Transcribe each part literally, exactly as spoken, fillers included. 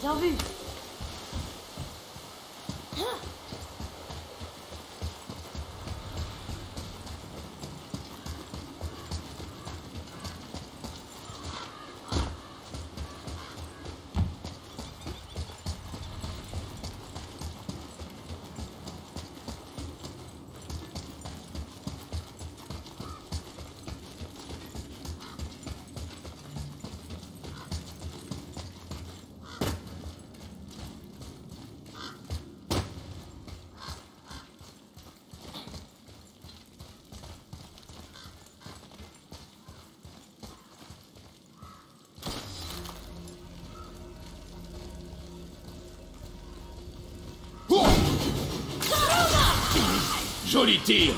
Bien vu. Joli tir.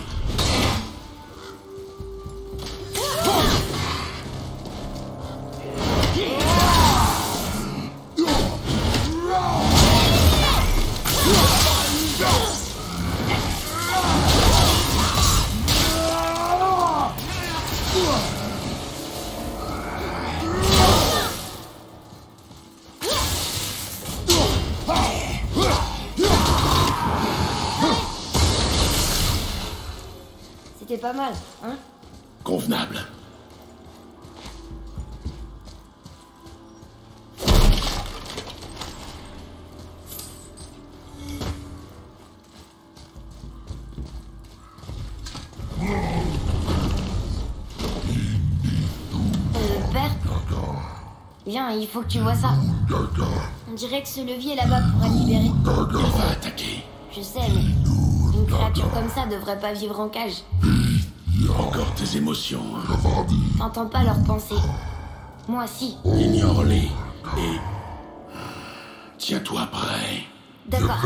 Pas mal, hein? Convenable. Euh, Bert? Viens, il faut que tu vois ça. On dirait que ce levier là-bas pourrait libérer. On va attaquer. Je sais, mais une créature comme ça devrait pas vivre en cage. Encore tes émotions. Hein. T'entends pas leurs pensées. Moi, si. Ignore-les. Et... tiens-toi prêt. D'accord.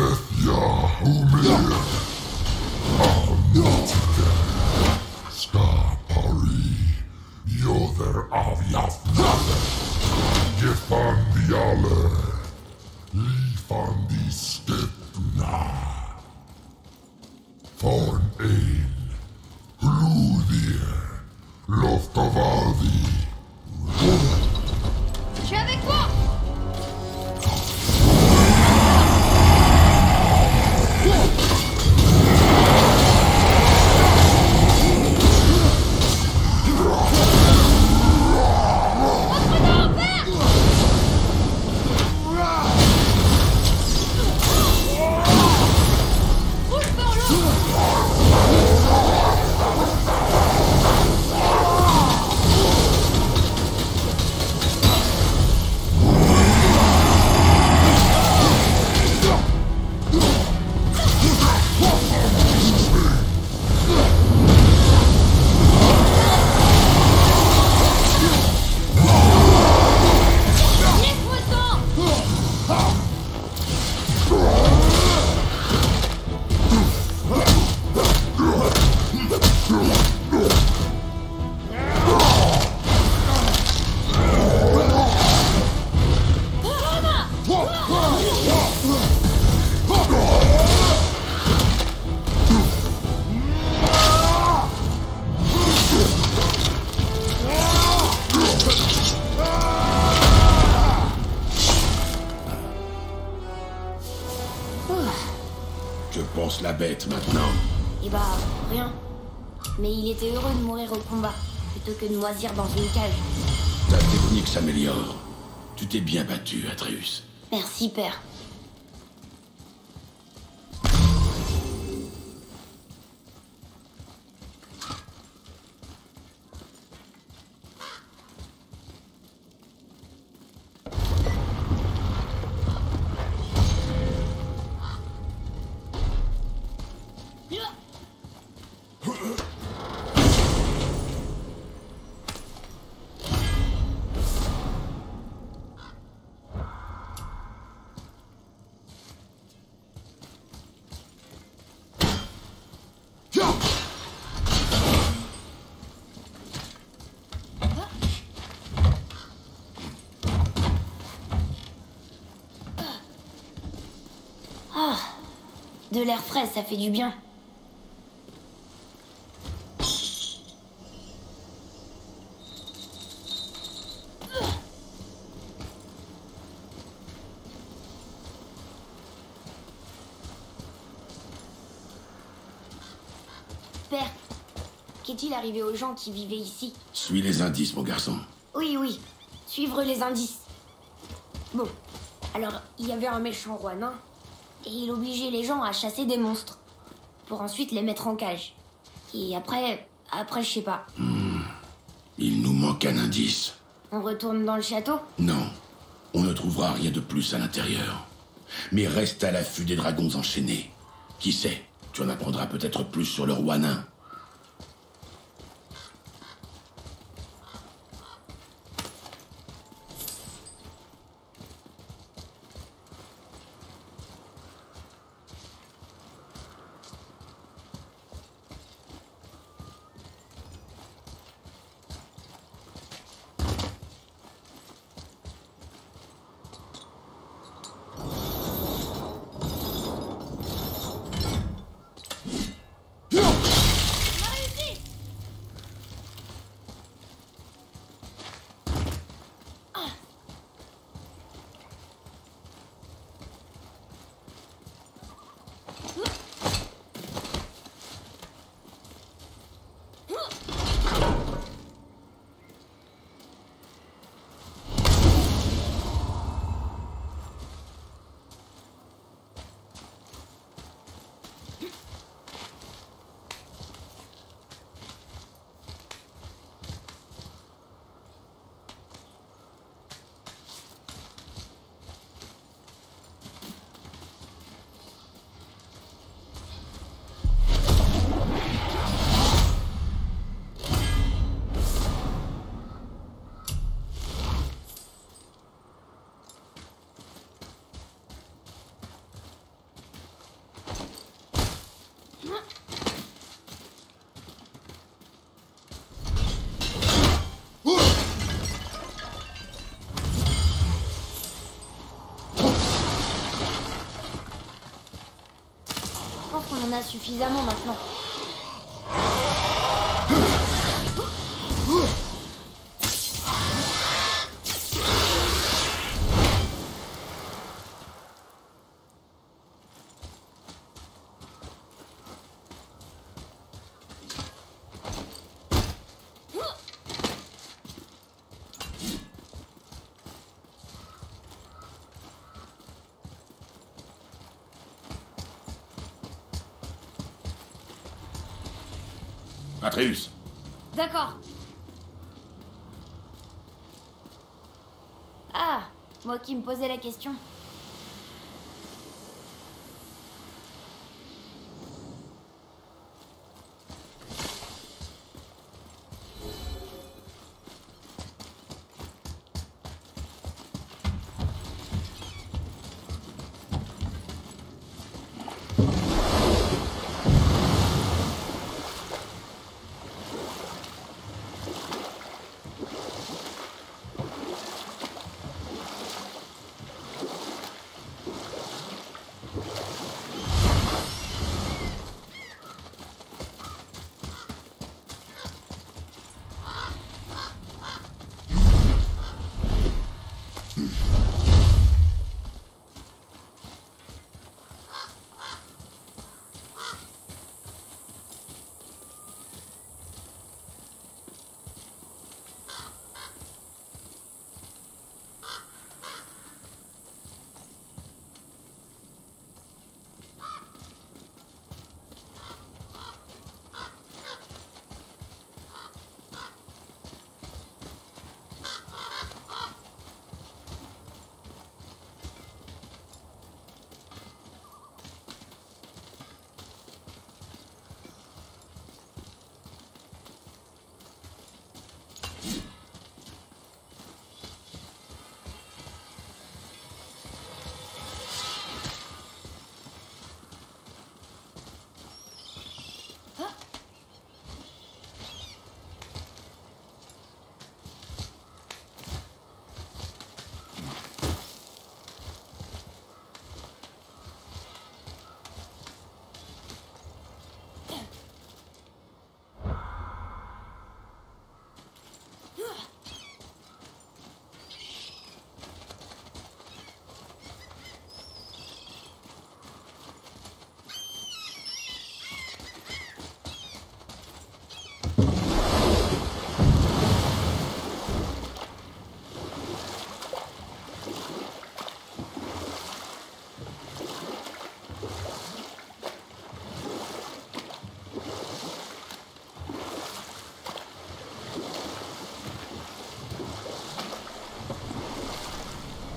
La bête maintenant. Eh bah, rien. Mais il était heureux de mourir au combat, plutôt que de moisir dans une cage. Ta technique s'améliore. Tu t'es bien battu, Atreus. Merci, père. De l'air frais, ça fait du bien. qu'est-il arrivé aux gens qui vivaient ici? Suis les indices, mon garçon. Oui, oui. Suivre les indices. Bon. Alors, il y avait un méchant roi nain, et il obligeait les gens à chasser des monstres, pour ensuite les mettre en cage. Et après... après, je sais pas. Hmm. Il nous manque un indice. On retourne dans le château? Non. On ne trouvera rien de plus à l'intérieur. Mais reste à l'affût des dragons enchaînés. Qui sait, tu en apprendras peut-être plus sur le roi nain. On en a suffisamment maintenant. Atreus. D'accord. Ah, moi qui me posais la question.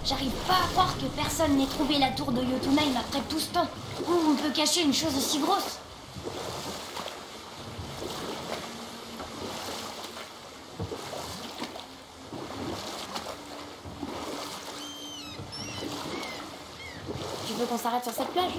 J'arrive pas à croire que personne n'ait trouvé la tour de Yotunheim après tout ce temps. Où on peut cacher une chose aussi grosse? Tu veux qu'on s'arrête sur cette plage?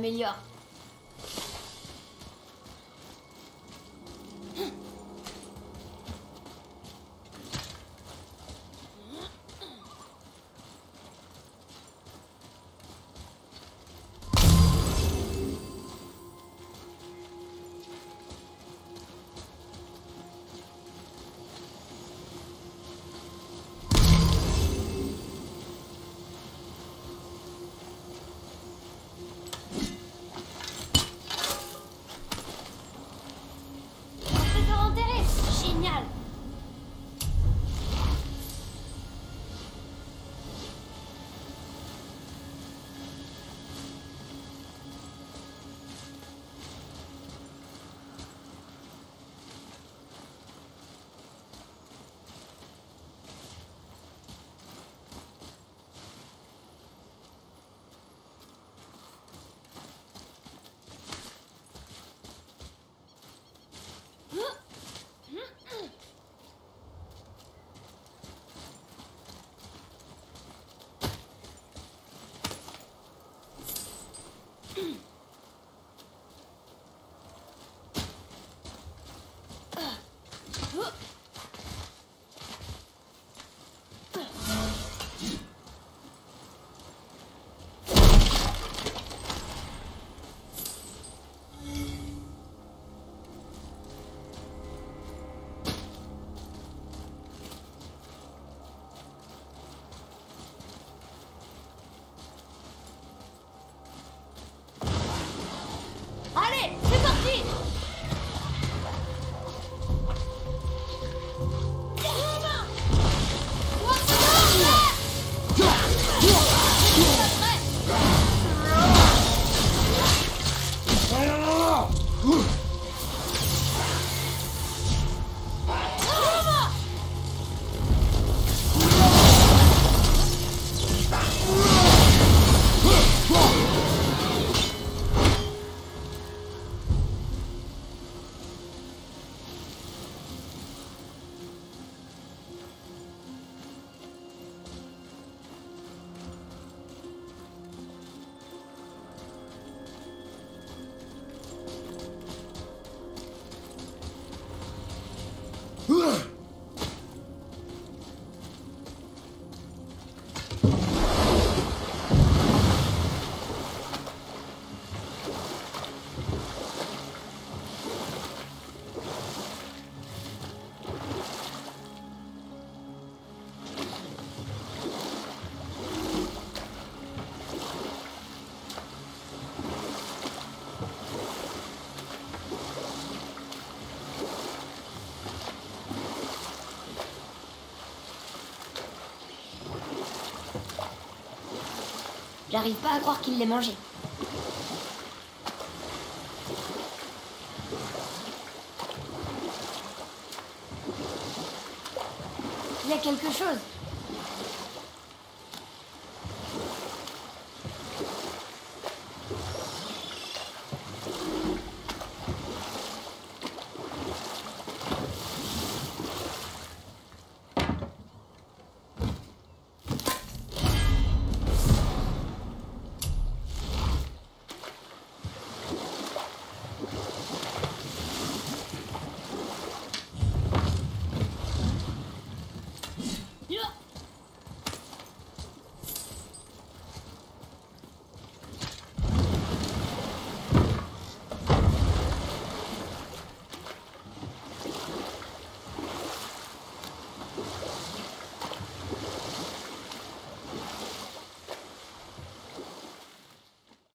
Meilleur. J'arrive pas à croire qu'il l'ait mangé. Il y a quelque chose.